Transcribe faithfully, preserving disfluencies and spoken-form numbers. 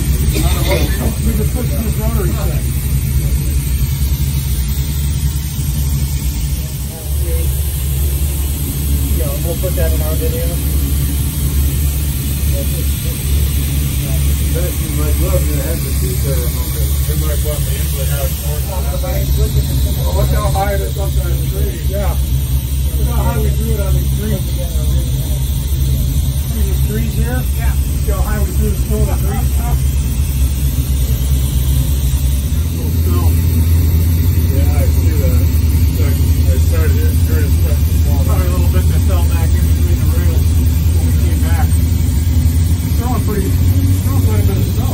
Yeah, we'll put that in our video. You might love to have the tea ceremony. You might want to usually have corn. Look how high it is up there in the tree. Yeah. Look how high we drew it on these trees. See these trees here? Yeah. See how high we drew the snow on the trees? Snow. Yeah, I see that. I started here and turned it back. Probably a little bit that fell back in between the rails when we came back. It's throwing pretty, throwing quite a bit of snow.